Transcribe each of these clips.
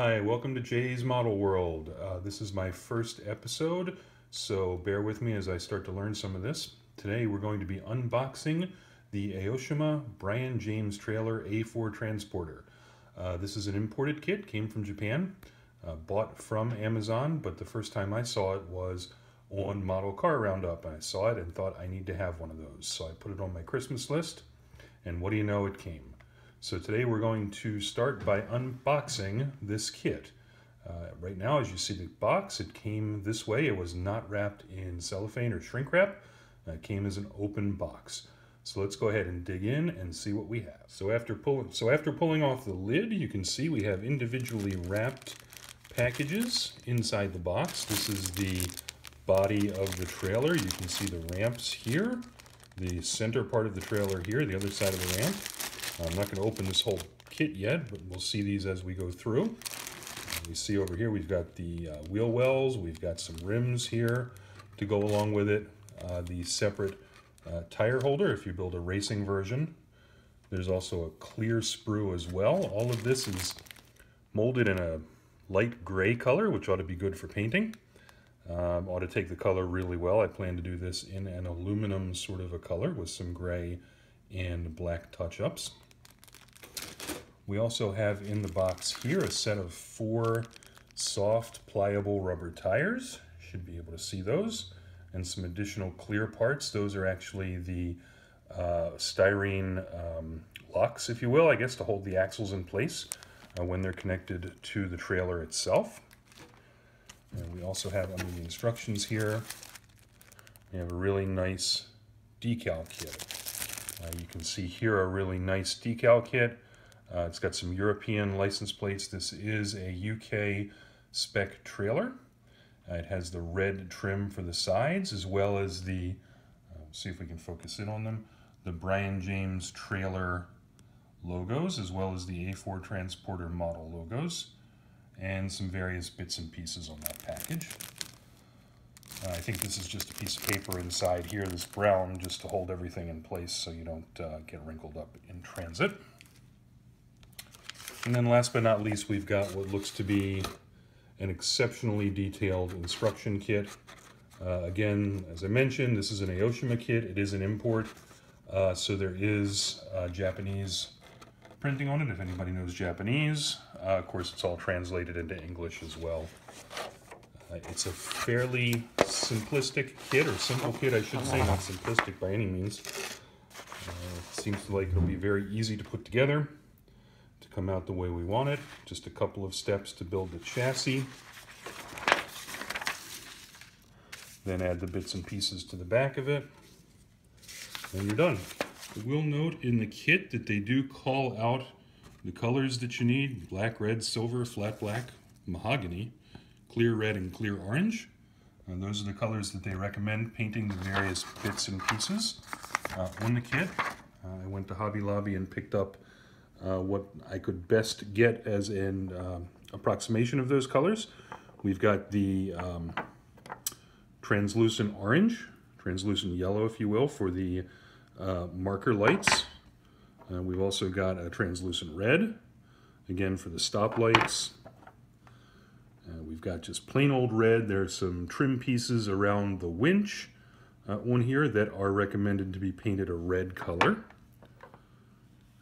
Hi, welcome to Jay's Model World. This is my first episode, so bear with me as I start to learn some of this. Today we're going to be unboxing the Aoshima Brian James Trailer A4 Transporter. This is an imported kit, came from Japan, bought from Amazon, but the first time I saw it was on Model Car Roundup. I saw it and thought I need to have one of those, so I put it on my Christmas list, and what do you know, it came. So today we're going to start by unboxing this kit. Right now, as you see the box, it came this way. It was not wrapped in cellophane or shrink wrap. It came as an open box. So let's go ahead and dig in and see what we have. So after pulling off the lid, you can see we have individually wrapped packages inside the box. This is the body of the trailer. You can see the ramps here, the center part of the trailer here, the other side of the ramp. I'm not going to open this whole kit yet, but we'll see these as we go through. We see over here we've got the wheel wells, we've got some rims here to go along with it, the separate tire holder if you build a racing version. There's also a clear sprue as well. All of this is molded in a light gray color, which ought to be good for painting. Ought to take the color really well. I plan to do this in an aluminum sort of a color with some gray and black touch-ups. We also have in the box here a set of 4 soft pliable rubber tires. Should be able to see those. And some additional clear parts. Those are actually the styrene locks, if you will, I guess, to hold the axles in place when they're connected to the trailer itself. And we also have under the instructions here, we have a really nice decal kit. You can see here a really nice decal kit. It's got some European license plates. This is a UK spec trailer. It has the red trim for the sides, as well as the, see if we can focus in on them, the Brian James Trailer logos, as well as the A4 Transporter model logos, and some various bits and pieces on that package. I think this is just a piece of paper inside here, this brown, just to hold everything in place so you don't get wrinkled up in transit. And then last but not least, we've got what looks to be an exceptionally detailed instruction kit. Again, as I mentioned, this is an Aoshima kit. It is an import, so there is Japanese printing on it, if anybody knows Japanese. Of course, it's all translated into English as well. It's a fairly simplistic kit, or simple kit, I should say, not simplistic by any means. It seems like it'll be very easy to put together, to come out the way we want it. Just a couple of steps to build the chassis. Then add the bits and pieces to the back of it. And you're done. I will note in the kit that they do call out the colors that you need. Black, red, silver, flat black, mahogany, clear red and clear orange. And those are the colors that they recommend painting the various bits and pieces on the kit. I went to Hobby Lobby and picked up what I could best get as an approximation of those colors. We've got the translucent orange, translucent yellow, if you will, for the marker lights. We've also got a translucent red, again, for the stop lights. We've got just plain old red. There's some trim pieces around the winch on here that are recommended to be painted a red color.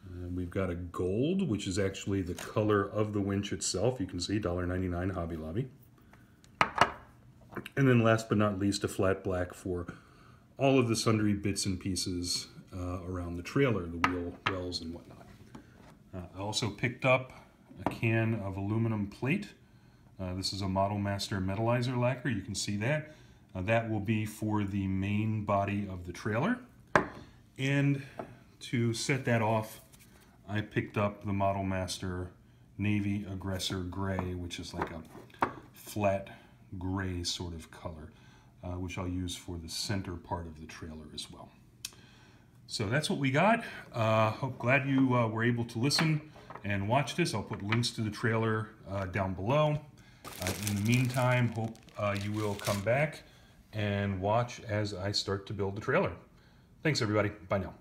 And we've got a gold, which is actually the color of the winch itself. You can see $1.99 Hobby Lobby. And then last but not least, a flat black for all of the sundry bits and pieces around the trailer, the wheel wells and whatnot. I also picked up a can of aluminum plate. This is a Model Master Metalizer lacquer. You can see that. That will be for the main body of the trailer. And to set that off, I picked up the Model Master Navy Aggressor Gray, which is like a flat gray sort of color, which I'll use for the center part of the trailer as well. So that's what we got. Glad you were able to listen and watch this. I'll put links to the trailer down below. In the meantime, hope you will come back and watch as I start to build the trailer. Thanks, everybody. Bye now.